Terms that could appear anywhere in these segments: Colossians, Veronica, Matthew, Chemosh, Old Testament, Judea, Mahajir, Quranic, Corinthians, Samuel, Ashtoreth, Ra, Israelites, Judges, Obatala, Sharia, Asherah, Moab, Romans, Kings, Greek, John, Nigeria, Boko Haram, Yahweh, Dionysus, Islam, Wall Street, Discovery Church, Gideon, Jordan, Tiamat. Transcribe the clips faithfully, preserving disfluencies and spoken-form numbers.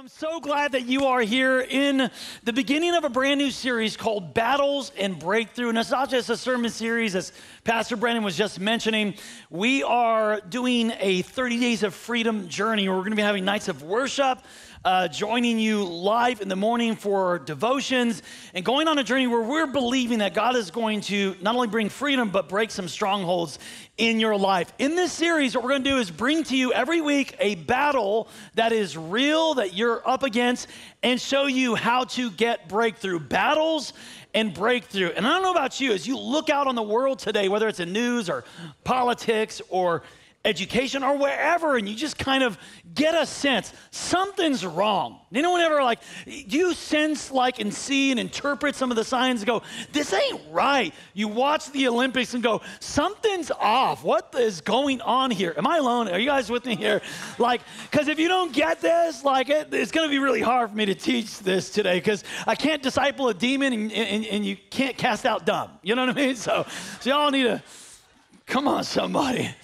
I'm so glad that you are here in the beginning of a brand new series called Battles and Breakthrough. And it's not just a sermon series, as Pastor Brandon was just mentioning. We are doing a thirty days of freedom journey. We're going to be having nights of worship, uh, joining you live in the morning for devotions, and going on a journey where we're believing that God is going to not only bring freedom, but break some strongholds in your life. In this series, what we're going to do is bring to you every week a battle that is real, that you're up against, and show you how to get breakthrough. Battles and breakthrough. And I don't know about you, as you look out on the world today, whether it's in news or politics or education or wherever, and you just kind of get a sense something's wrong. Anyone ever like, you sense like and see and interpret some of the signs and go, this ain't right. You watch the Olympics and go, something's off. What is going on here? Am I alone? Are you guys with me here? Like, because if you don't get this, like it, it's going to be really hard for me to teach this today, because I can't disciple a demon and, and, and you can't cast out dumb. You know what I mean? So, so y'all need to, come on somebody.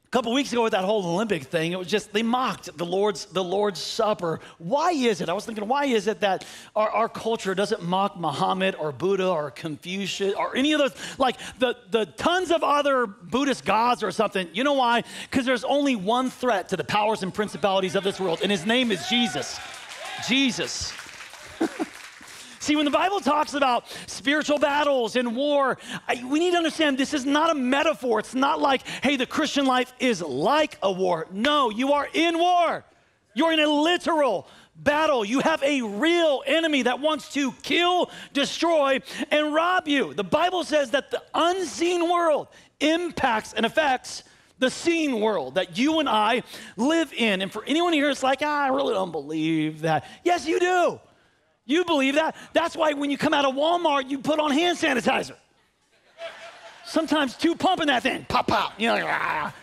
A couple weeks ago with that whole Olympic thing, it was just, they mocked the Lord's, the Lord's Supper. Why is it? I was thinking, why is it that our, our culture doesn't mock Muhammad or Buddha or Confucius or any of those, like the, the tons of other Buddhist gods or something? You know why? Because there's only one threat to the powers and principalities of this world, and his name is Jesus. Jesus. See, when the Bible talks about spiritual battles and war, I, we need to understand this is not a metaphor. It's not like, hey, the Christian life is like a war. No, you are in war. You're in a literal battle. You have a real enemy that wants to kill, destroy, and rob you. The Bible says that the unseen world impacts and affects the seen world that you and I live in. And for anyone here, it's like, ah, I really don't believe that. Yes, you do. You believe that. That's why when you come out of Walmart, you put on hand sanitizer. Sometimes two pumping that thing, pop, pop. You know, like, ah.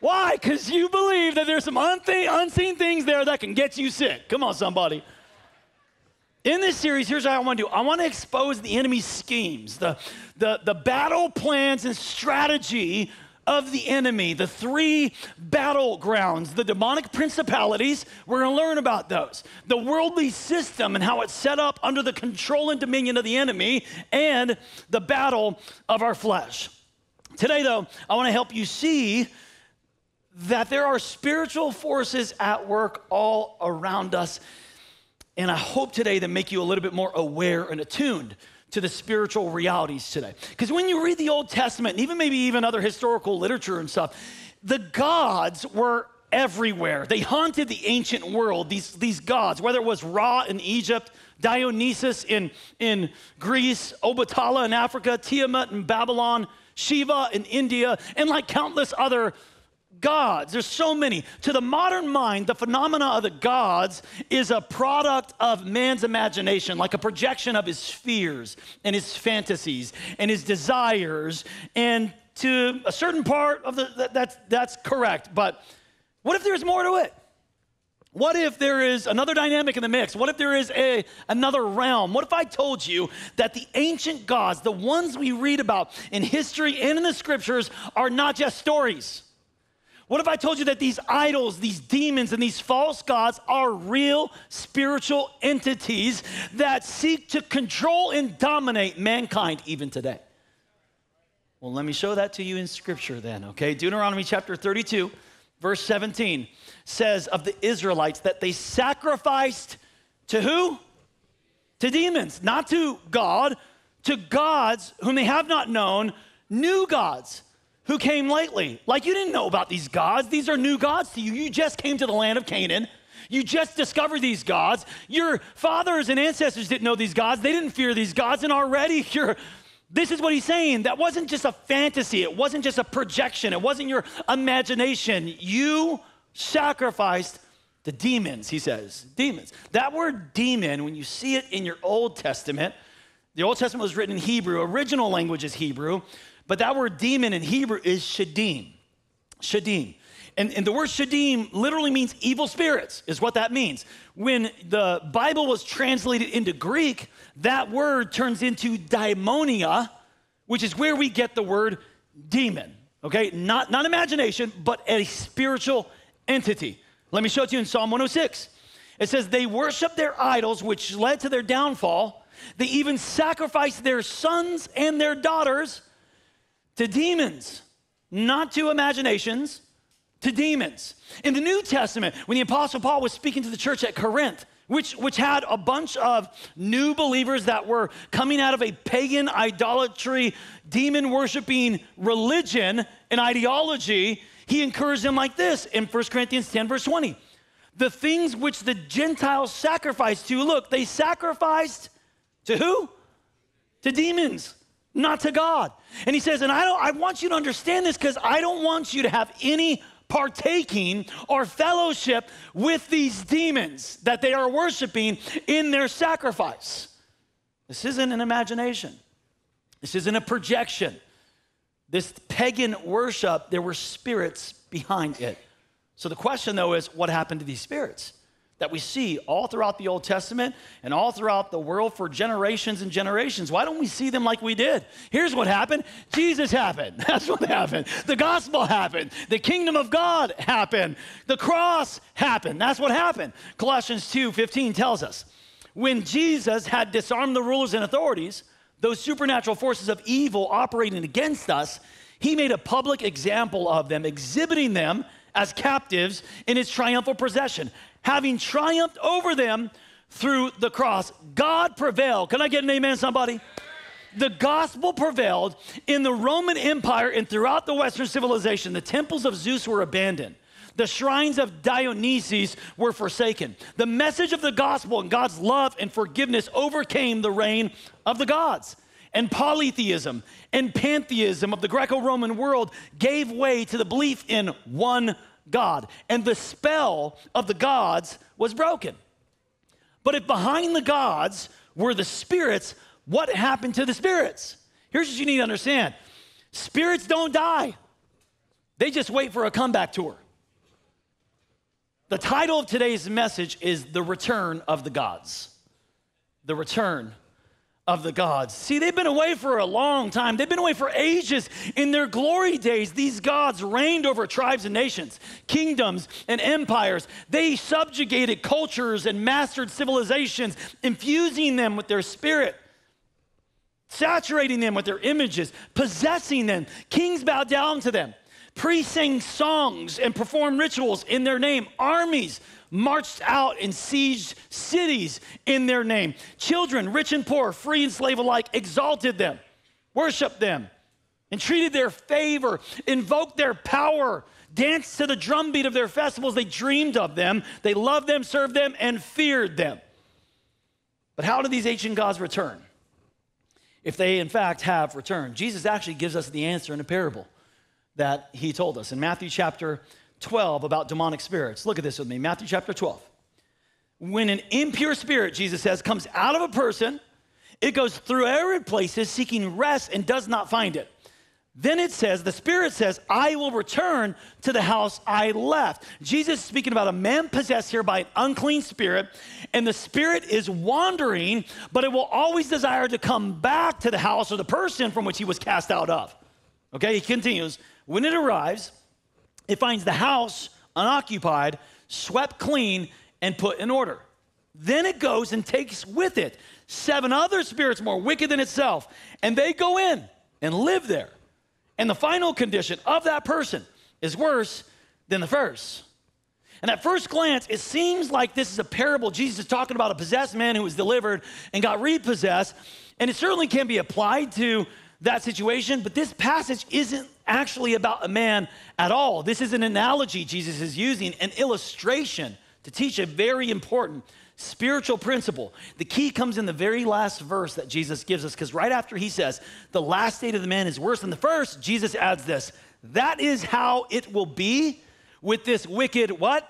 Why? Because you believe that there's some unseen things there that can get you sick. Come on, somebody. In this series, here's what I want to do. I want to expose the enemy's schemes, the, the, the battle plans and strategy of the enemy, the three battlegrounds, the demonic principalities. We're going to learn about those, the worldly system and how it's set up under the control and dominion of the enemy, and the battle of our flesh. Today, though, I want to help you see that there are spiritual forces at work all around us, and I hope today to make you a little bit more aware and attuned to the spiritual realities today. Because when you read the Old Testament, and even maybe even other historical literature and stuff, the gods were everywhere. They haunted the ancient world, these, these gods, whether it was Ra in Egypt, Dionysus in, in Greece, Obatala in Africa, Tiamat in Babylon, Shiva in India, and like countless other gods. There's so many. To the modern mind, the phenomena of the gods is a product of man's imagination, like a projection of his fears and his fantasies and his desires. And to a certain part of the, that, that's, that's correct. But what if there's more to it? What if there is another dynamic in the mix? What if there is a, another realm? What if I told you that the ancient gods, the ones we read about in history and in the scriptures, are not just stories? What if I told you that these idols, these demons, and these false gods are real spiritual entities that seek to control and dominate mankind even today? Well, let me show that to you in Scripture then, okay? Deuteronomy chapter thirty-two, verse seventeen says of the Israelites that they sacrificed to who? To demons, not to God, to gods whom they have not known, new gods who came lately. Like, you didn't know about these gods. These are new gods to you. You just came to the land of Canaan. You just discovered these gods. Your fathers and ancestors didn't know these gods. They didn't fear these gods, and already you're, this is what he's saying. That wasn't just a fantasy. It wasn't just a projection. It wasn't your imagination. You sacrificed the demons, he says, demons. That word demon, when you see it in your Old Testament, the Old Testament was written in Hebrew. Original language is Hebrew. But that word demon in Hebrew is Shadim, Shadim. And, and the word Shadim literally means evil spirits, is what that means. When the Bible was translated into Greek, that word turns into Daimonia, which is where we get the word demon, okay? Not, not imagination, but a spiritual entity. Let me show it to you in Psalm one oh six. It says, they worship their idols, which led to their downfall. They even sacrificed their sons and their daughters to demons, not to imaginations, to demons. In the New Testament, when the Apostle Paul was speaking to the church at Corinth, which, which had a bunch of new believers that were coming out of a pagan idolatry, demon-worshiping religion and ideology, he encouraged them like this in First Corinthians ten, verse twenty. The things which the Gentiles sacrificed to, look, they sacrificed to who? To demons, not to God. And he says, and I, don't, I want you to understand this because I don't want you to have any partaking or fellowship with these demons that they are worshiping in their sacrifice. This isn't an imagination. This isn't a projection. This pagan worship, there were spirits behind it. So the question, though, is what happened to these spirits that we see all throughout the Old Testament and all throughout the world for generations and generations? Why don't we see them like we did? Here's what happened. Jesus happened. That's what happened. The gospel happened. The kingdom of God happened. The cross happened. That's what happened. Colossians two fifteen tells us, when Jesus had disarmed the rulers and authorities, those supernatural forces of evil operating against us, he made a public example of them, exhibiting them as captives in his triumphal procession, having triumphed over them through the cross. God prevailed. Can I get an amen, somebody? The gospel prevailed in the Roman Empire and throughout the Western civilization. The temples of Zeus were abandoned. The shrines of Dionysus were forsaken. The message of the gospel and God's love and forgiveness overcame the reign of the gods. And polytheism and pantheism of the Greco-Roman world gave way to the belief in one God. And the spell of the gods was broken. But if behind the gods were the spirits, what happened to the spirits? Here's what you need to understand. Spirits don't die. They just wait for a comeback tour. The title of today's message is The Return of the Gods. The Return of the Gods. See, they've been away for a long time. They've been away for ages. In their glory days, these gods reigned over tribes and nations, kingdoms and empires. They subjugated cultures and mastered civilizations, infusing them with their spirit, saturating them with their images, possessing them. Kings bowed down to them. Priests sang songs and performed rituals in their name. Armies marched out and sieged cities in their name. Children, rich and poor, free and slave alike, exalted them, worshiped them, entreated their favor, invoked their power, danced to the drumbeat of their festivals. They dreamed of them. They loved them, served them, and feared them. But how do these ancient gods return? If they, in fact, have returned. Jesus actually gives us the answer in a parable that he told us in Matthew chapter twelve about demonic spirits. Look at this with me, Matthew chapter twelve. When an impure spirit, Jesus says, comes out of a person, it goes through arid places seeking rest and does not find it. Then it says, the spirit says, I will return to the house I left. Jesus is speaking about a man possessed here by an unclean spirit, and the spirit is wandering, but it will always desire to come back to the house or the person from which he was cast out of. Okay, he continues. When it arrives, it finds the house unoccupied, swept clean, and put in order. Then it goes and takes with it seven other spirits more wicked than itself, and they go in and live there. And the final condition of that person is worse than the first. And at first glance, it seems like this is a parable. Jesus is talking about a possessed man who was delivered and got repossessed, and it certainly can be applied to that situation, but this passage isn't actually about a man at all. This is an analogy Jesus is using, an illustration to teach a very important spiritual principle. The key comes in the very last verse that Jesus gives us, because right after he says, the last state of the man is worse than the first, Jesus adds this, that is how it will be with this wicked what?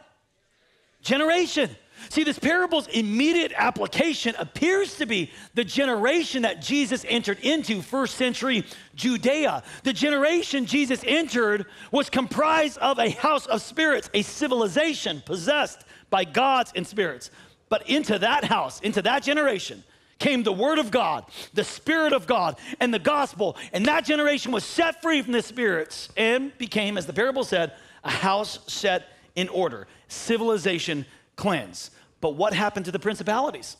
Generation. See, this parable's immediate application appears to be the generation that Jesus entered into, first century Judea. The generation Jesus entered was comprised of a house of spirits, a civilization possessed by gods and spirits. But into that house, into that generation, came the word of God, the spirit of God, and the gospel. And that generation was set free from the spirits and became, as the parable said, a house set in order. Civilization, cleanse. But what happened to the principalities?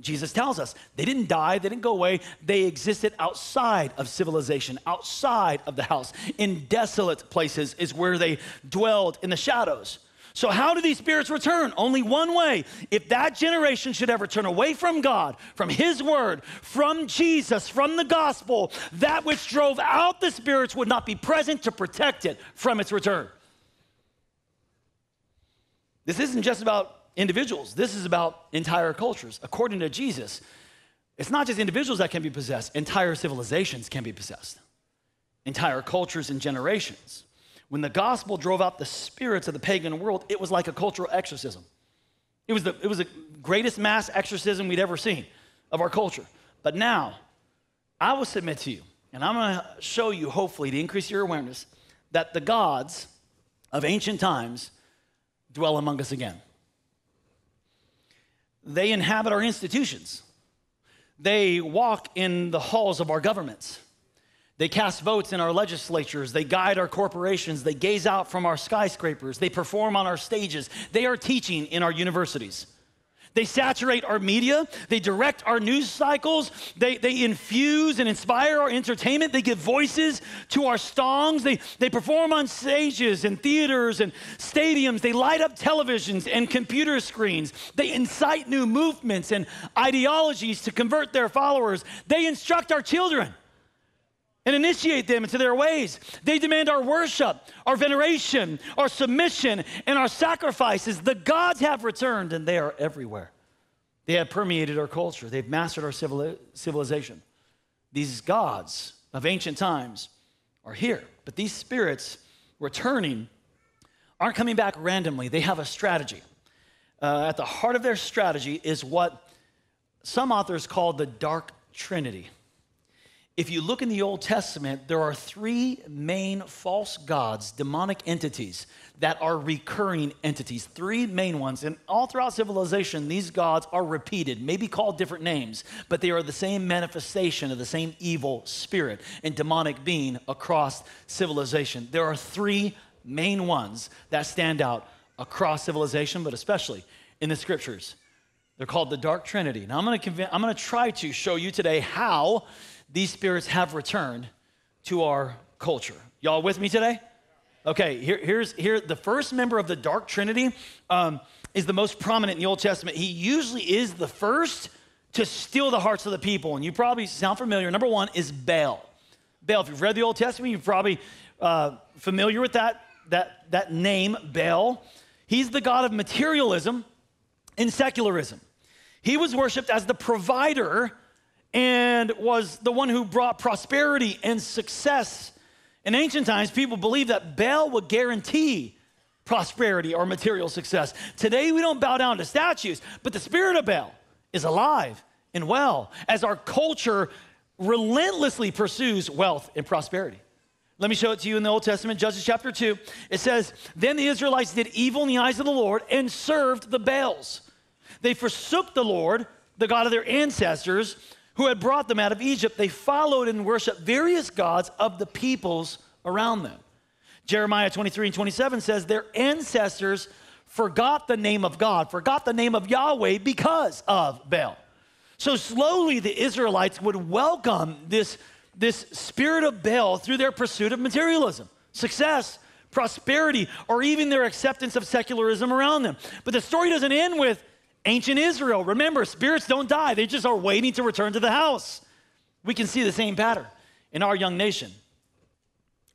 Jesus tells us they didn't die, they didn't go away. They existed outside of civilization, outside of the house. In desolate places is where they dwelled in the shadows. So how do these spirits return? Only one way. If that generation should ever turn away from God, from his word, from Jesus, from the gospel, that which drove out the spirits would not be present to protect it from its return. This isn't just about individuals. This is about entire cultures. According to Jesus, it's not just individuals that can be possessed. Entire civilizations can be possessed. Entire cultures and generations. When the gospel drove out the spirits of the pagan world, it was like a cultural exorcism. It was the, it was the greatest mass exorcism we'd ever seen of our culture. But now, I will submit to you, and I'm going to show you, hopefully, to increase your awareness, that the gods of ancient times dwell among us again. They inhabit our institutions. They walk in the halls of our governments. They cast votes in our legislatures. They guide our corporations. They gaze out from our skyscrapers. They perform on our stages. They are teaching in our universities. They saturate our media. They direct our news cycles. They, they infuse and inspire our entertainment. They give voices to our songs. They, they perform on stages and theaters and stadiums. They light up televisions and computer screens. They incite new movements and ideologies to convert their followers. They instruct our children and initiate them into their ways. They demand our worship, our veneration, our submission, and our sacrifices. The gods have returned, and they are everywhere. They have permeated our culture. They've mastered our civili- civilization. These gods of ancient times are here, but these spirits returning aren't coming back randomly. They have a strategy. Uh, at the heart of their strategy is what some authors call the dark trinity. If you look in the Old Testament, there are three main false gods, demonic entities, that are recurring entities, three main ones. And all throughout civilization, these gods are repeated, maybe called different names, but they are the same manifestation of the same evil spirit and demonic being across civilization. There are three main ones that stand out across civilization, but especially in the scriptures. They're called the Dark Trinity. Now, I'm going to conv- I'm going to try to show you today how these spirits have returned to our culture. Y'all with me today? Okay, here, here's here the first member of the Dark Trinity um, is the most prominent in the Old Testament. He usually is the first to steal the hearts of the people, and you probably sound familiar. Number one is Baal. Baal, if you've read the Old Testament, you're probably uh, familiar with that, that, that name, Baal. He's the god of materialism and secularism. He was worshipped as the provider and was the one who brought prosperity and success. In ancient times, people believed that Baal would guarantee prosperity or material success. Today, we don't bow down to statues, but the spirit of Baal is alive and well as our culture relentlessly pursues wealth and prosperity. Let me show it to you in the Old Testament, Judges chapter two. It says, "Then the Israelites did evil in the eyes of the Lord and served the Baals. They forsook the Lord, the God of their ancestors, who had brought them out of Egypt. They followed and worshiped various gods of the peoples around them." Jeremiah twenty-three and twenty-seven says, "Their ancestors forgot the name of God, forgot the name of Yahweh because of Baal." So slowly the Israelites would welcome this, this spirit of Baal through their pursuit of materialism, success, prosperity, or even their acceptance of secularism around them. But the story doesn't end with ancient Israel. Remember, spirits don't die. They just are waiting to return to the house. We can see the same pattern in our young nation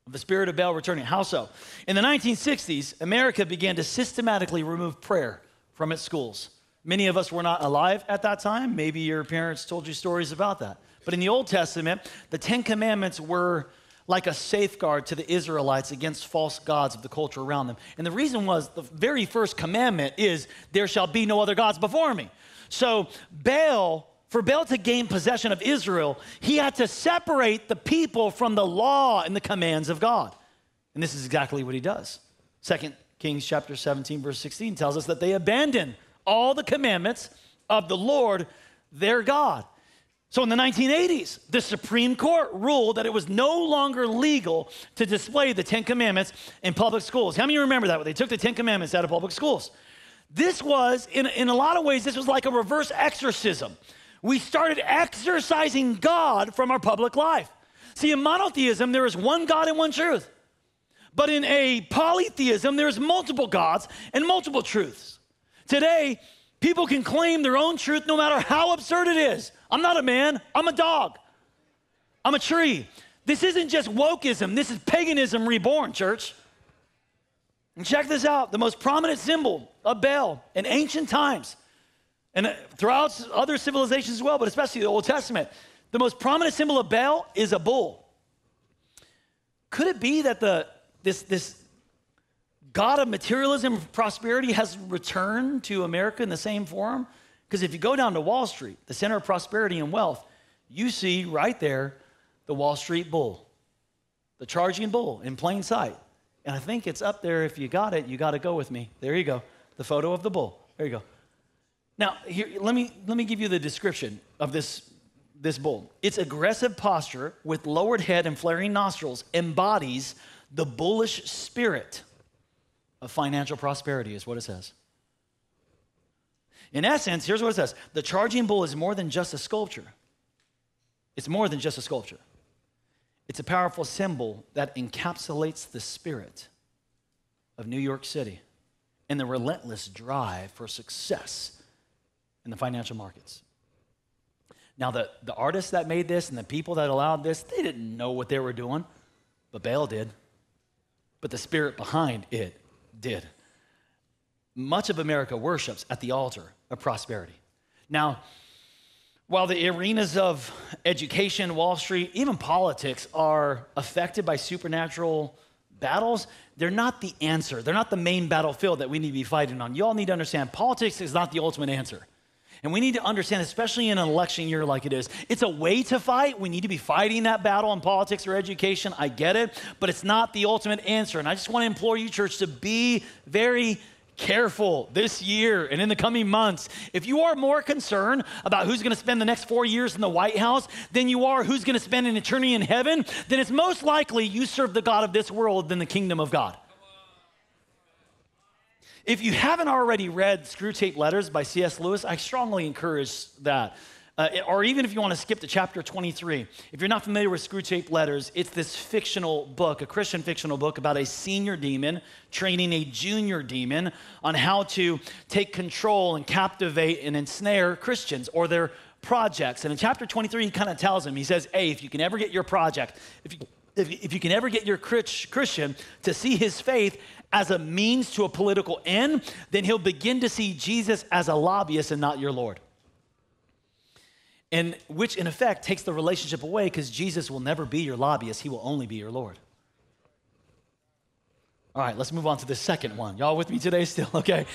of the spirit of Baal returning. How so? In the nineteen sixties, America began to systematically remove prayer from its schools. Many of us were not alive at that time. Maybe your parents told you stories about that. But in the Old Testament, the Ten Commandments were like a safeguard to the Israelites against false gods of the culture around them. And the reason was the very first commandment is, "There shall be no other gods before me." So Baal, for Baal to gain possession of Israel, he had to separate the people from the law and the commands of God. And this is exactly what he does. Second Kings chapter seventeen, verse sixteen tells us that they abandoned all the commandments of the Lord, their God. So in the nineteen eighties, the Supreme Court ruled that it was no longer legal to display the Ten Commandments in public schools. How many of you remember that? They took the Ten Commandments out of public schools. This was, in, in a lot of ways, this was like a reverse exorcism. We started exorcising God from our public life. See, in monotheism, there is one God and one truth. But in a polytheism, there's multiple gods and multiple truths. Today, people can claim their own truth no matter how absurd it is. I'm not a man, I'm a dog. I'm a tree. This isn't just wokeism, this is paganism reborn, church. And check this out, the most prominent symbol of Baal in ancient times and throughout other civilizations as well, but especially the Old Testament, the most prominent symbol of Baal is a bull. Could it be that the this, this god of materialism and prosperity has returned to America in the same form? Because if you go down to Wall Street, the center of prosperity and wealth, you see right there the Wall Street bull, the charging bull in plain sight. And I think it's up there. If you got it, you got to go with me. There you go, the photo of the bull. There you go. Now, here, let me, let me give you the description of this, this bull. Its aggressive posture with lowered head and flaring nostrils embodies the bullish spirit of financial prosperity is what it says. In essence, here's what it says. The charging bull is more than just a sculpture. It's more than just a sculpture. It's a powerful symbol that encapsulates the spirit of New York City and the relentless drive for success in the financial markets. Now, the, the artists that made this and the people that allowed this, they didn't know what they were doing, but Baal did. But the spirit behind it did. Much of America worships at the altar of prosperity. Now, while the arenas of education, Wall Street, even politics are affected by supernatural battles, they're not the answer. They're not the main battlefield that we need to be fighting on. You all need to understand politics is not the ultimate answer. And we need to understand, especially in an election year like it is, it's a way to fight. We need to be fighting that battle in politics or education. I get it, but it's not the ultimate answer. And I just want to implore you, church, to be very careful this year and in the coming months. If you are more concerned about who's going to spend the next four years in the White House than you are who's going to spend an eternity in heaven, then it's most likely you serve the god of this world than the kingdom of God. If you haven't already read Screwtape Letters by C S Lewis, I strongly encourage that. Uh, or even if you want to skip to chapter twenty-three. If you're not familiar with Screwtape Letters, it's this fictional book, a Christian fictional book about a senior demon training a junior demon on how to take control and captivate and ensnare Christians or their projects. And in chapter twenty-three, he kind of tells him, he says, hey, if you can ever get your project, if you, if, if you can ever get your Christian to see his faith as a means to a political end, then he'll begin to see Jesus as a lobbyist and not your Lord. And which, in effect, takes the relationship away because Jesus will never be your lobbyist. He will only be your Lord. All right, let's move on to the second one. Y'all with me today still? Okay.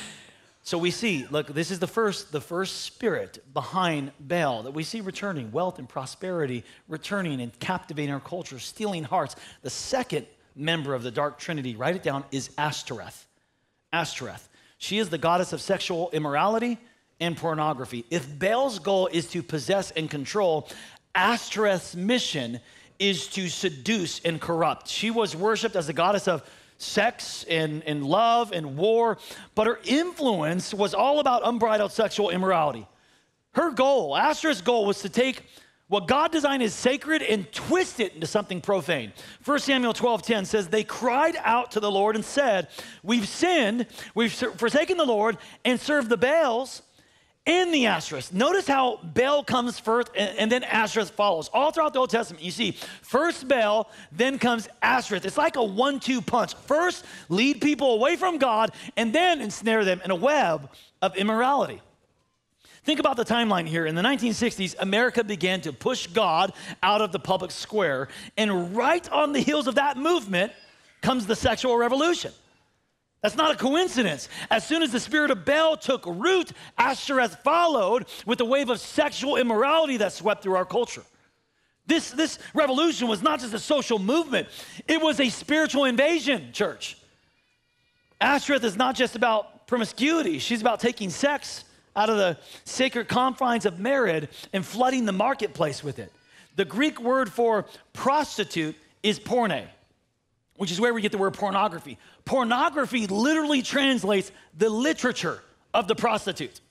So we see, look, this is the first, the first spirit behind Baal that we see returning, wealth and prosperity, returning and captivating our culture, stealing hearts. The second member of the dark trinity, write it down, is Ashtoreth. Ashtoreth. She is the goddess of sexual immorality and pornography. If Baal's goal is to possess and control, Ashtoreth's mission is to seduce and corrupt. She was worshipped as the goddess of sex and, and love and war, but her influence was all about unbridled sexual immorality. Her goal, Ashtoreth's goal, was to take what God designed is sacred and twist it into something profane. First Samuel twelve ten says, they cried out to the Lord and said, we've sinned, we've forsaken the Lord and served the Baals and the Ashtoreth. Notice how Baal comes first and, and then Ashtoreth follows. All throughout the Old Testament, you see first Baal, then comes Ashtoreth. It's like a one two punch. First, lead people away from God and then ensnare them in a web of immorality. Think about the timeline here. In the nineteen sixties, America began to push God out of the public square. And right on the heels of that movement comes the sexual revolution. That's not a coincidence. As soon as the spirit of Baal took root, Ashtoreth followed with a wave of sexual immorality that swept through our culture. This, this revolution was not just a social movement. It was a spiritual invasion, church. Ashtoreth is not just about promiscuity. She's about taking sex out of the sacred confines of marriage and flooding the marketplace with it. The Greek word for prostitute is porne, which is where we get the word pornography. Pornography literally translates the literature of the prostitute.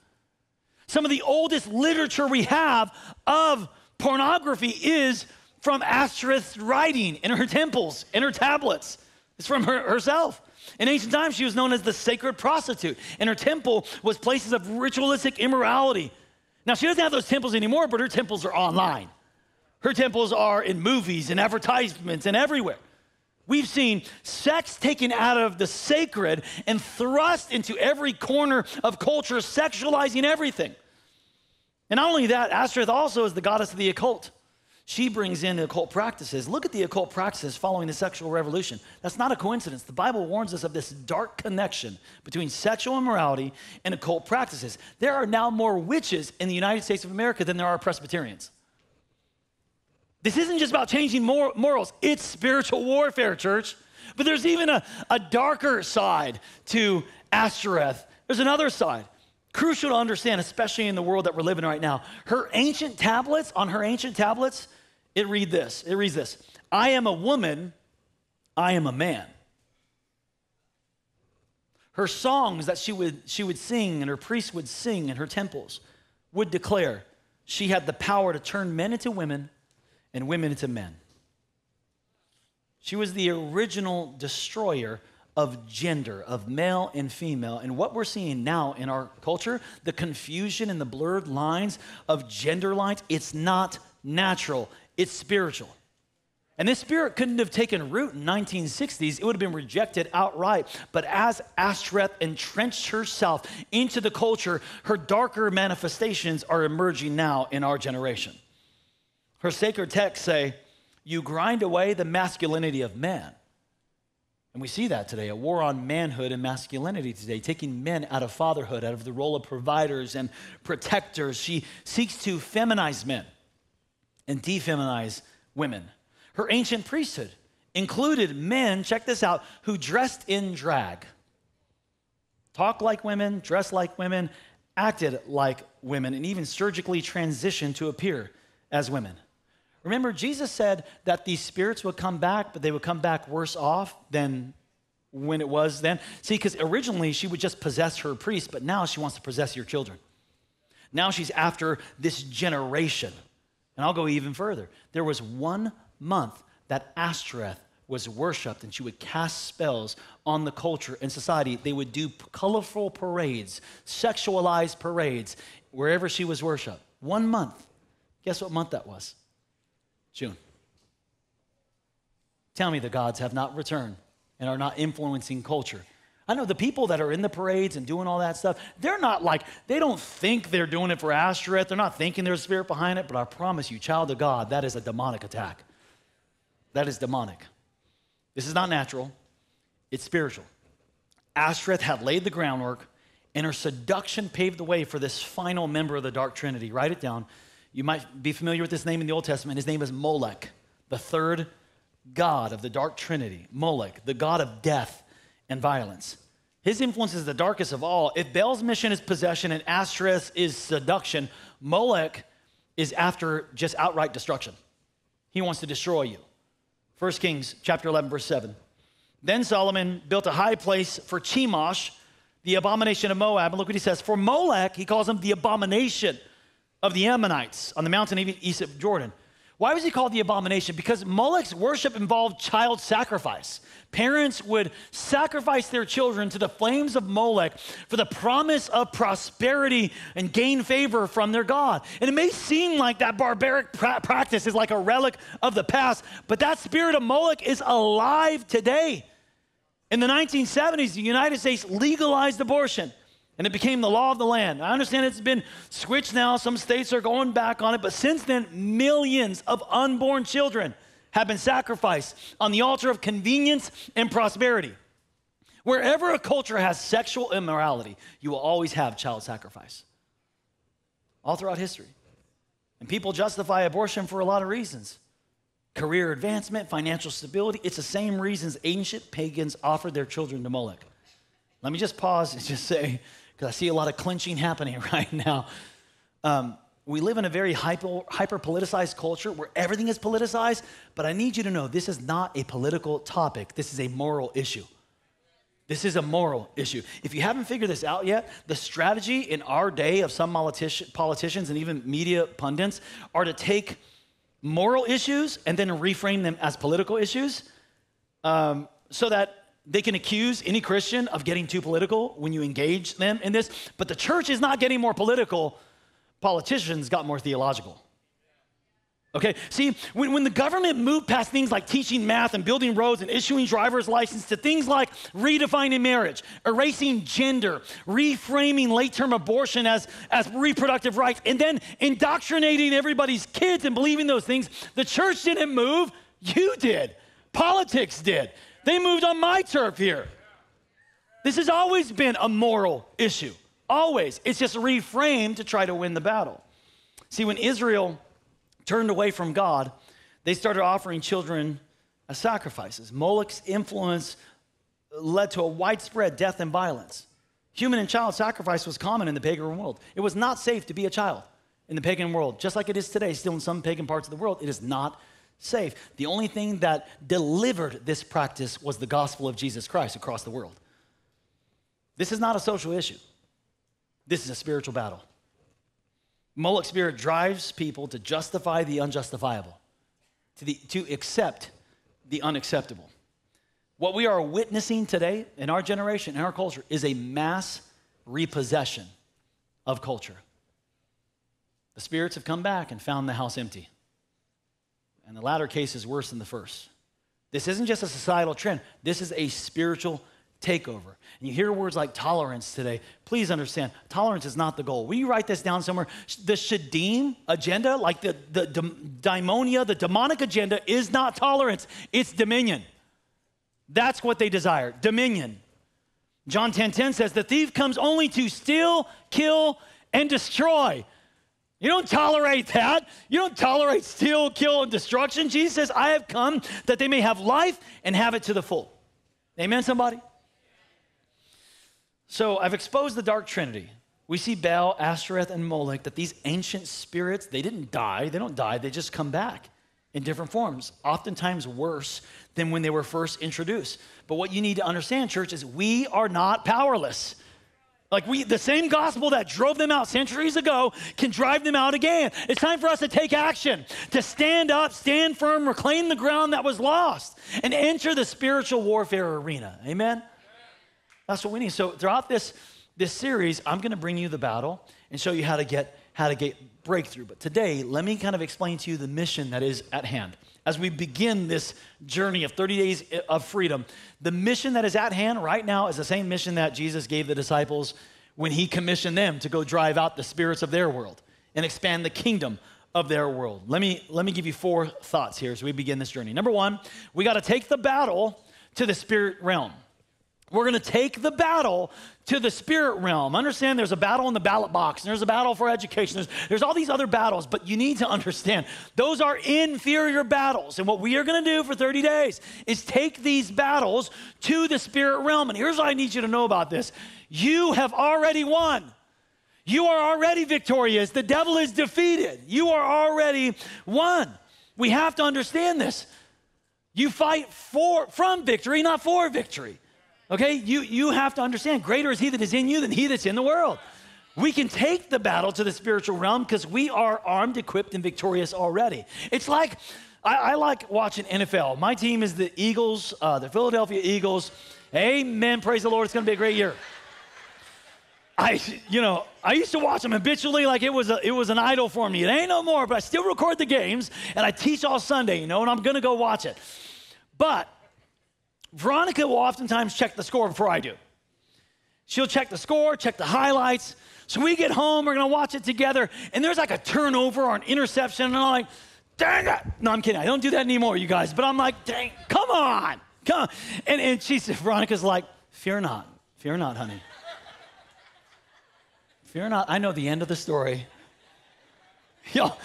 Some of the oldest literature we have of pornography is from Ashtoreth's writing in her temples, in her tablets. It's from her, herself. In ancient times, she was known as the sacred prostitute, and her temple was places of ritualistic immorality. Now, she doesn't have those temples anymore, but her temples are online. Her temples are in movies and advertisements and everywhere. We've seen sex taken out of the sacred and thrust into every corner of culture, sexualizing everything. And not only that, Ashtoreth also is the goddess of the occult. She brings in occult practices. Look at the occult practices following the sexual revolution. That's not a coincidence. The Bible warns us of this dark connection between sexual immorality and occult practices. There are now more witches in the United States of America than there are Presbyterians. This isn't just about changing mor- morals. It's spiritual warfare, church. But there's even a, a darker side to Ashtoreth. There's another side. Crucial to understand, especially in the world that we're living in right now. Her ancient tablets, on her ancient tablets, it read this. It reads this. I am a woman. I am a man. Her songs that she would, she would sing and her priests would sing in her temples would declare she had the power to turn men into women and women into men. She was the original destroyer of gender, of male and female. And what we're seeing now in our culture, the confusion and the blurred lines of gender lines, it's not natural, it's spiritual. And this spirit couldn't have taken root in the nineteen sixties. It would have been rejected outright. But as Ashtoreth entrenched herself into the culture, her darker manifestations are emerging now in our generation. Her sacred texts say, you grind away the masculinity of man. And we see that today, a war on manhood and masculinity today, taking men out of fatherhood, out of the role of providers and protectors. She seeks to feminize men and defeminize women. Her ancient priesthood included men, check this out, who dressed in drag. Talked like women, dressed like women, acted like women, and even surgically transitioned to appear as women. Remember, Jesus said that these spirits would come back, but they would come back worse off than when it was then. See, because originally she would just possess her priest, but now she wants to possess your children. Now she's after this generation. And I'll go even further. There was one month that Ashtoreth was worshipped, and she would cast spells on the culture and society. They would do colorful parades, sexualized parades, wherever she was worshipped. One month. Guess what month that was? June. Tell me the gods have not returned and are not influencing culture. I know the people that are in the parades and doing all that stuff, they're not like, they don't think they're doing it for Ashtoreth. They're not thinking there's a spirit behind it, but I promise you, child of God, that is a demonic attack. That is demonic. This is not natural. It's spiritual. Ashtoreth had laid the groundwork, and her seduction paved the way for this final member of the dark trinity. Write it down. You might be familiar with this name in the Old Testament. His name is Molech, the third god of the dark trinity. Molech, the god of death and violence. His influence is the darkest of all. If Baal's mission is possession and Ashtoreth is seduction, Molech is after just outright destruction. He wants to destroy you. First Kings chapter eleven, verse seven. Then Solomon built a high place for Chemosh, the abomination of Moab. And look what he says. For Molech, he calls him the abomination of the Ammonites on the mountain east of Jordan. Why was he called the abomination? Because Molech's worship involved child sacrifice. Parents would sacrifice their children to the flames of Molech for the promise of prosperity and gain favor from their god. And it may seem like that barbaric pra- practice is like a relic of the past, but that spirit of Molech is alive today. In the nineteen seventies, the United States legalized abortion, and it became the law of the land. I understand it's been switched now. Some states are going back on it. But since then, millions of unborn children have been sacrificed on the altar of convenience and prosperity. Wherever a culture has sexual immorality, you will always have child sacrifice. All throughout history. And people justify abortion for a lot of reasons. Career advancement, financial stability. It's the same reasons ancient pagans offered their children to Molech. Let me just pause and just say, because I see a lot of clinching happening right now. Um, we live in a very hyper, hyper-politicized culture where everything is politicized, but I need you to know this is not a political topic. This is a moral issue. This is a moral issue. If you haven't figured this out yet, the strategy in our day of some politici- politicians and even media pundits are to take moral issues and then reframe them as political issues um, so that they can accuse any Christian of getting too political when you engage them in this. But the church is not getting more political. Politicians got more theological. Okay, see, when, when the government moved past things like teaching math and building roads and issuing driver's license to things like redefining marriage, erasing gender, reframing late-term abortion as, as reproductive rights, and then indoctrinating everybody's kids and believing those things, the church didn't move, you did. Politics did. They moved on my turf here. This has always been a moral issue, always. It's just reframed to try to win the battle. See, when Israel turned away from God, they started offering children as sacrifices. Molech's influence led to a widespread death and violence. Human and child sacrifice was common in the pagan world. It was not safe to be a child in the pagan world, just like it is today. Still in some pagan parts of the world, it is not safe. The only thing that delivered this practice was the gospel of Jesus Christ across the world. This is not a social issue. This is a spiritual battle. Molech spirit drives people to justify the unjustifiable, to, the, to accept the unacceptable. What we are witnessing today in our generation, in our culture, is a mass repossession of culture. The spirits have come back and found the house empty. And the latter case is worse than the first. This isn't just a societal trend. This is a spiritual takeover. And you hear words like tolerance today. Please understand, tolerance is not the goal. Will you write this down somewhere? The Shadim agenda, like the, the, the Daimonia, the demonic agenda, is not tolerance. It's dominion. That's what they desire, dominion. John ten ten says, the thief comes only to steal, kill, and destroy. You don't tolerate that. You don't tolerate steal, kill, and destruction. Jesus says, I have come that they may have life and have it to the full. Amen, somebody? So I've exposed the dark trinity. We see Baal, Ashtoreth, and Molech, that these ancient spirits, they didn't die. They don't die. They just come back in different forms, oftentimes worse than when they were first introduced. But what you need to understand, church, is we are not powerless. Like we, the same gospel that drove them out centuries ago can drive them out again. It's time for us to take action, to stand up, stand firm, reclaim the ground that was lost, and enter the spiritual warfare arena. Amen? That's what we need. So throughout this, this series, I'm going to bring you the battle and show you how to get how to get breakthrough. But today, let me kind of explain to you the mission that is at hand. As we begin this journey of thirty days of freedom, the mission that is at hand right now is the same mission that Jesus gave the disciples when he commissioned them to go drive out the spirits of their world and expand the kingdom of their world. Let me, let me give you four thoughts here as we begin this journey. Number one, we got to take the battle to the spirit realm. We're going to take the battle to the spirit realm. Understand there's a battle in the ballot box, and there's a battle for education. There's, there's all these other battles, but you need to understand those are inferior battles. And what we are going to do for thirty days is take these battles to the spirit realm. And here's what I need you to know about this. You have already won. You are already victorious. The devil is defeated. You are already won. We have to understand this. You fight for, from victory, not for victory. Okay, you, you have to understand, greater is he that is in you than he that's in the world. We can take the battle to the spiritual realm because we are armed, equipped, and victorious already. It's like, I, I like watching N F L. My team is the Eagles, uh, the Philadelphia Eagles. Amen, praise the Lord, it's going to be a great year. I, you know, I used to watch them habitually like it was, a, it was an idol for me. It ain't no more, but I still record the games, and I teach all Sunday, you know, and I'm going to go watch it. But Veronica will oftentimes check the score before I do. She'll check the score, check the highlights. So we get home, we're going to watch it together, and there's like a turnover or an interception, and I'm like, dang it. No, I'm kidding. I don't do that anymore, you guys. But I'm like, dang, come on, come on. And, and she said, Veronica's like, fear not, fear not, honey. Fear not. I know the end of the story. Y'all,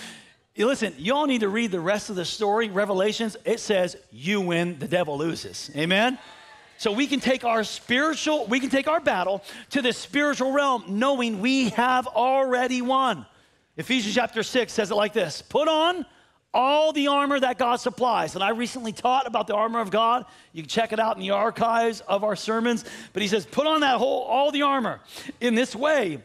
listen, y'all need to read the rest of the story. Revelations, it says, you win, the devil loses. Amen? So we can take our spiritual, we can take our battle to the spiritual realm, knowing we have already won. Ephesians chapter six says it like this: put on all the armor that God supplies. And I recently taught about the armor of God. You can check it out in the archives of our sermons. But he says, put on that whole, all the armor. In this way,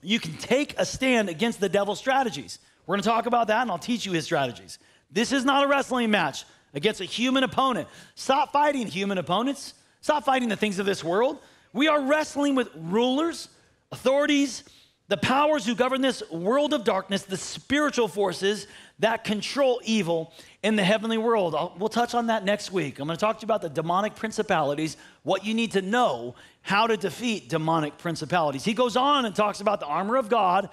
you can take a stand against the devil's strategies. We're gonna talk about that, and I'll teach you his strategies. This is not a wrestling match against a human opponent. Stop fighting human opponents. Stop fighting the things of this world. We are wrestling with rulers, authorities, the powers who govern this world of darkness, the spiritual forces that control evil in the heavenly world. I'll, we'll touch on that next week. I'm going to talk to you about the demonic principalities, what you need to know, how to defeat demonic principalities. He goes on and talks about the armor of God,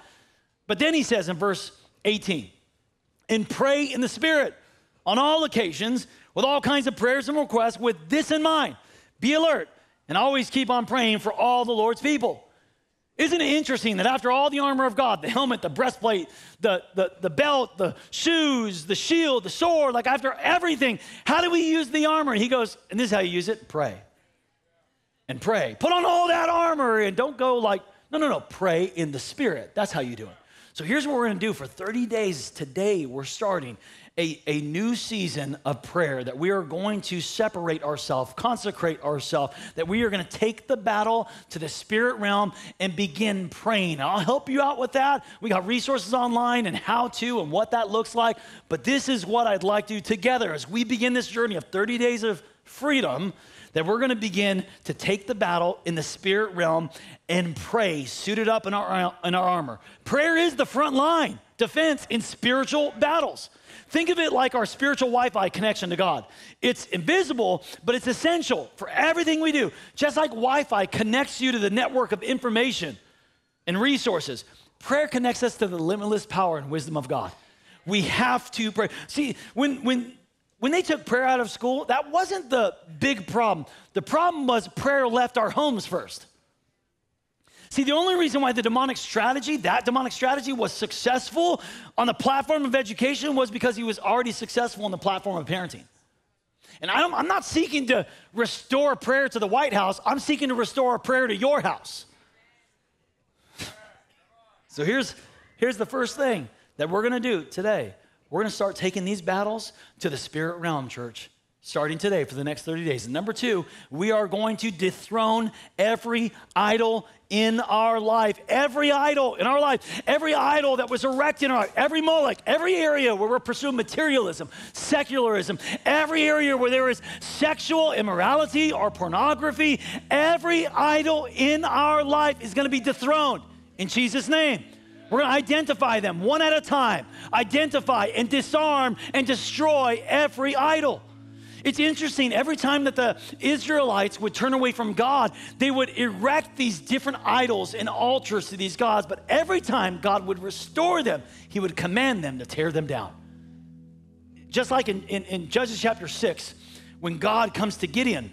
but then he says in verse eighteen, and pray in the Spirit on all occasions with all kinds of prayers and requests. With this in mind, be alert and always keep on praying for all the Lord's people. Isn't it interesting that after all the armor of God, the helmet, the breastplate, the, the, the belt, the shoes, the shield, the sword, like after everything, how do we use the armor? And he goes, and this is how you use it: pray and pray. Put on all that armor and don't go like, no, no, no, pray in the Spirit. That's how you do it. So here's what we're gonna do for thirty days. Today, we're starting a, a new season of prayer that we are going to separate ourselves, consecrate ourselves, that we are gonna take the battle to the spirit realm and begin praying. I'll help you out with that. We got resources online and how to and what that looks like, but this is what I'd like to do together as we begin this journey of thirty days of freedom, that we're gonna begin to take the battle in the spirit realm and pray, suited up in our, in our armor. Prayer is the front line defense in spiritual battles. Think of it like our spiritual Wi-Fi connection to God. It's invisible, but it's essential for everything we do. Just like Wi-Fi connects you to the network of information and resources, prayer connects us to the limitless power and wisdom of God. We have to pray. See, when, when, When they took prayer out of school, that wasn't the big problem. The problem was prayer left our homes first. See, the only reason why the demonic strategy, that demonic strategy was successful on the platform of education was because he was already successful on the platform of parenting. And I don't, I'm not seeking to restore prayer to the White House. I'm seeking to restore prayer to your house. So here's, here's the first thing that we're gonna do today. We're gonna start taking these battles to the spirit realm, church, starting today for the next thirty days. And number two, we are going to dethrone every idol in our life. Every idol in our life, every idol that was erected in our life, every Molech, every area where we're pursuing materialism, secularism, every area where there is sexual immorality or pornography, every idol in our life is gonna be dethroned in Jesus' name. We're gonna identify them one at a time. Identify and disarm and destroy every idol. It's interesting, every time that the Israelites would turn away from God, they would erect these different idols and altars to these gods, but every time God would restore them, he would command them to tear them down. Just like in, in, in Judges chapter six, when God comes to Gideon,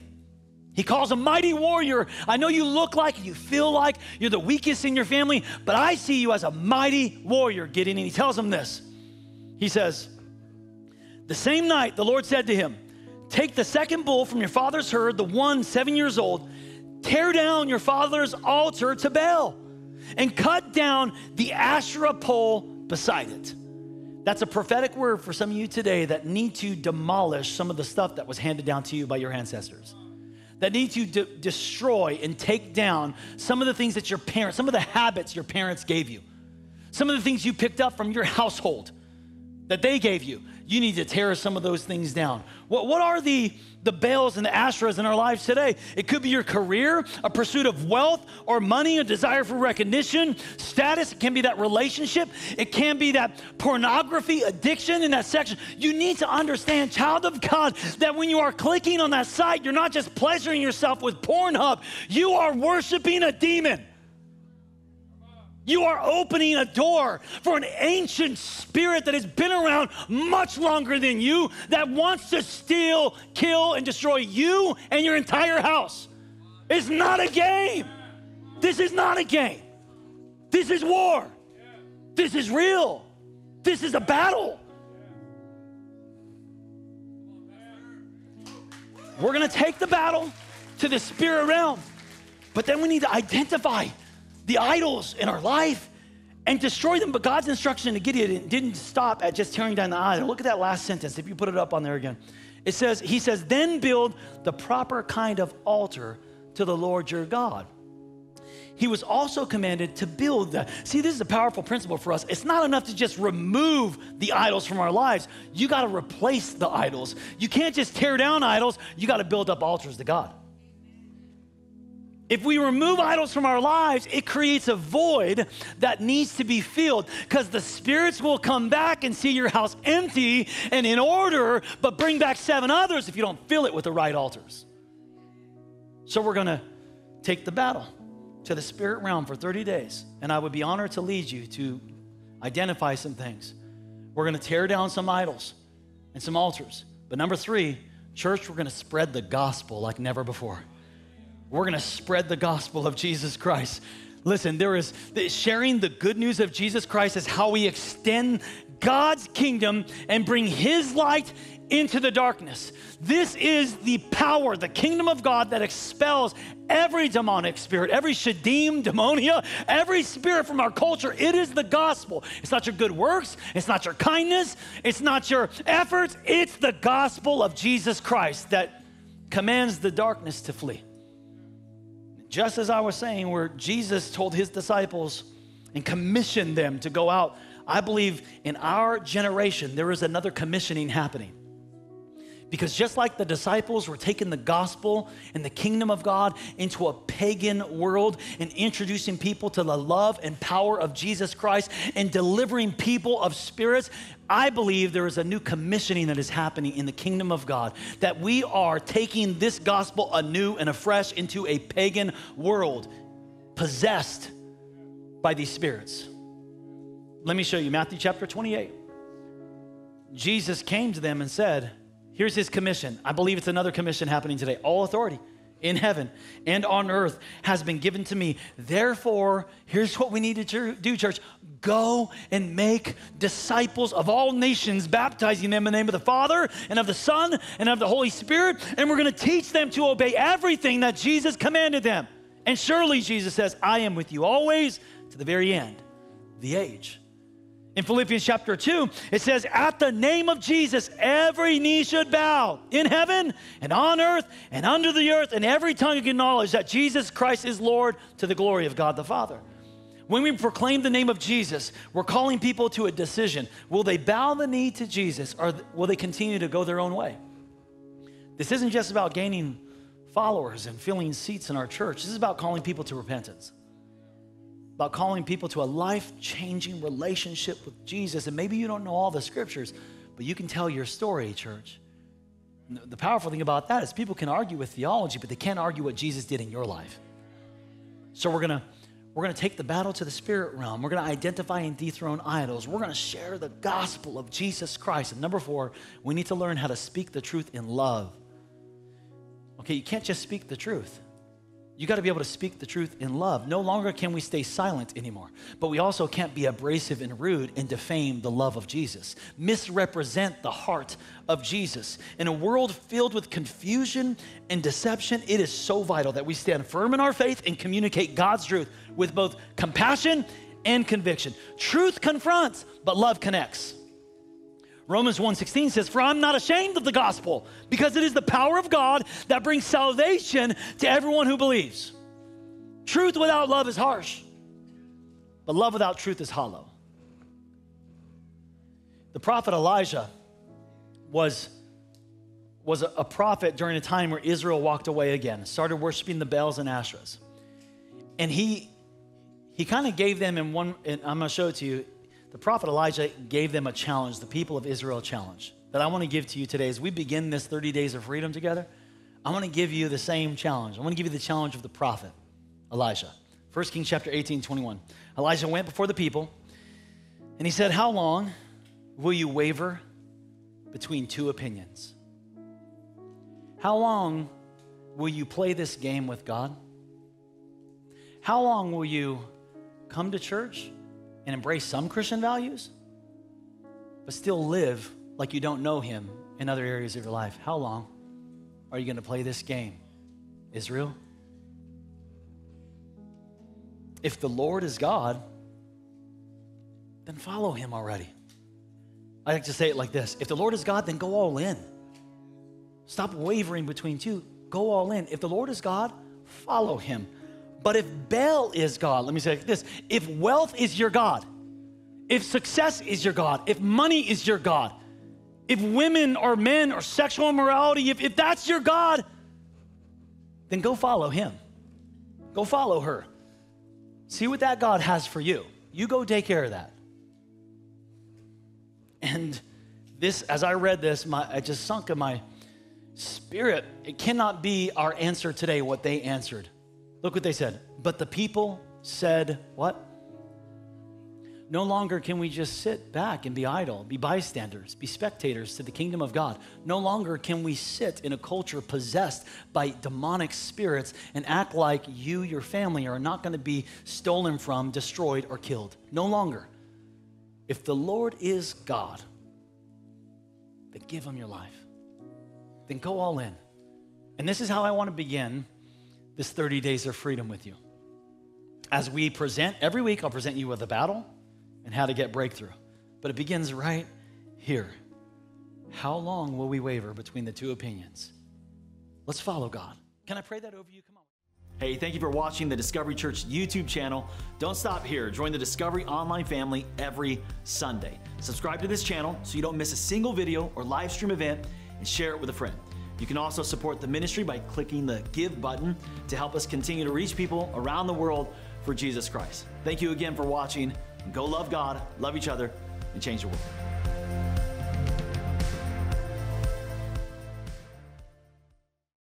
he calls a mighty warrior. I know you look like, you feel like you're the weakest in your family, but I see you as a mighty warrior, Gideon. And he tells him this. He says, the same night the Lord said to him, take the second bull from your father's herd, the one seven years old, tear down your father's altar to Baal and cut down the Asherah pole beside it. That's a prophetic word for some of you today that need to demolish some of the stuff that was handed down to you by your ancestors, that need to de- destroy and take down some of the things that your parents, some of the habits your parents gave you, some of the things you picked up from your household that they gave you. You need to tear some of those things down. What, what are the, the Baals and the Asherahs in our lives today? It could be your career, a pursuit of wealth or money, a desire for recognition, status. It can be that relationship. It can be that pornography, addiction in that section. You need to understand, child of God, that when you are clicking on that site, you're not just pleasuring yourself with Pornhub. You are worshiping a demon. You are opening a door for an ancient spirit that has been around much longer than you, that wants to steal, kill, and destroy you and your entire house. It's not a game. This is not a game. This is war. This is real. This is a battle. We're gonna take the battle to the spirit realm. But then we need to identify the idols in our life and destroy them. But God's instruction to Gideon didn't stop at just tearing down the idol. Look at that last sentence, if you put it up on there again. It says, he says, then build the proper kind of altar to the Lord your God. He was also commanded to build that. See, this is a powerful principle for us. It's not enough to just remove the idols from our lives. You got to replace the idols. You can't just tear down idols. You got to build up altars to God. If we remove idols from our lives, it creates a void that needs to be filled, because the spirits will come back and see your house empty and in order, but bring back seven others if you don't fill it with the right altars. So we're going to take the battle to the spirit realm for thirty days, and I would be honored to lead you to identify some things. We're going to tear down some idols and some altars. But number three, church, we're going to spread the gospel like never before. We're going to spread the gospel of Jesus Christ. Listen, there is sharing the good news of Jesus Christ is how we extend God's kingdom and bring his light into the darkness. This is the power, the kingdom of God that expels every demonic spirit, every Shadim, Daimonia, every spirit from our culture. It is the gospel. It's not your good works. It's not your kindness. It's not your efforts. It's the gospel of Jesus Christ that commands the darkness to flee. Just as I was saying, where Jesus told his disciples and commissioned them to go out, I believe in our generation, there is another commissioning happening. Because just like the disciples were taking the gospel and the kingdom of God into a pagan world and introducing people to the love and power of Jesus Christ and delivering people of spirits, I believe there is a new commissioning that is happening in the kingdom of God, that we are taking this gospel anew and afresh into a pagan world possessed by these spirits. Let me show you Matthew chapter twenty-eight. Jesus came to them and said, here's his commission. I believe it's another commission happening today. All authority in heaven and on earth has been given to me. Therefore, here's what we need to do, church. Go and make disciples of all nations, baptizing them in the name of the Father and of the Son and of the Holy Spirit. And we're going to teach them to obey everything that Jesus commanded them. And surely, Jesus says, I am with you always to the very end, the age. In Philippians chapter two, it says, at the name of Jesus, every knee should bow in heaven and on earth and under the earth, and every tongue acknowledge that Jesus Christ is Lord, to the glory of God the Father. When we proclaim the name of Jesus, we're calling people to a decision. Will they bow the knee to Jesus, or will they continue to go their own way? This isn't just about gaining followers and filling seats in our church. This is about calling people to repentance, about calling people to a life-changing relationship with Jesus. And maybe you don't know all the scriptures, but you can tell your story, church. The powerful thing about that is people can argue with theology, but they can't argue what Jesus did in your life. So we're gonna, we're gonna take the battle to the spirit realm. We're gonna identify and dethrone idols. We're gonna share the gospel of Jesus Christ. And number four, we need to learn how to speak the truth in love. Okay, you can't just speak the truth. You got to be able to speak the truth in love. No longer can we stay silent anymore, but we also can't be abrasive and rude and defame the love of Jesus, misrepresent the heart of Jesus. In a world filled with confusion and deception, it is so vital that we stand firm in our faith and communicate God's truth with both compassion and conviction. Truth confronts, but love connects. Romans one sixteen says, for I'm not ashamed of the gospel, because it is the power of God that brings salvation to everyone who believes. Truth without love is harsh, but love without truth is hollow. The prophet Elijah was, was a prophet during a time where Israel walked away again, started worshiping the Baals and Ashtoreth. And he, he kind of gave them in one, and I'm going to show it to you, the prophet Elijah gave them a challenge, the people of Israel a challenge, that I want to give to you today. As we begin this thirty days of freedom together, I want to give you the same challenge. I want to give you the challenge of the prophet Elijah. First Kings chapter eighteen, twenty-one. Elijah went before the people, and he said, how long will you waver between two opinions? How long will you play this game with God? How long will you come to church and embrace some Christian values, but still live like you don't know him in other areas of your life? How long are you going to play this game Israel? If the Lord is God, then follow him already. I like to say it like this. If the Lord is God, then go all in. Stop wavering between two. Go all in. If the Lord is God, follow him. But if Baal is God, let me say it like this. If wealth is your God, if success is your God, if money is your God, if women or men or sexual immorality, if, if that's your God, then go follow him. Go follow her. See what that God has for you. You go take care of that. And this, as I read this, my, it just sunk in my spirit. It cannot be our answer today what they answered. Look what they said. But the people said what? No longer can we just sit back and be idle, be bystanders, be spectators to the kingdom of God. No longer can we sit in a culture possessed by demonic spirits and act like you, your family, are not going to be stolen from, destroyed, or killed. No longer. If the Lord is God, then give him your life. Then go all in. And this is how I want to begin this thirty days of freedom with you. As we present, every week I'll present you with a battle and how to get breakthrough. But it begins right here. How long will we waver between the two opinions? Let's follow God. Can I pray that over you? Come on. Hey, thank you for watching the Discovery Church YouTube channel. Don't stop here. Join the Discovery Online family every Sunday. Subscribe to this channel so you don't miss a single video or live stream event, and share it with a friend. You can also support the ministry by clicking the Give button to help us continue to reach people around the world for Jesus Christ. Thank you again for watching. Go love God, love each other, and change the world.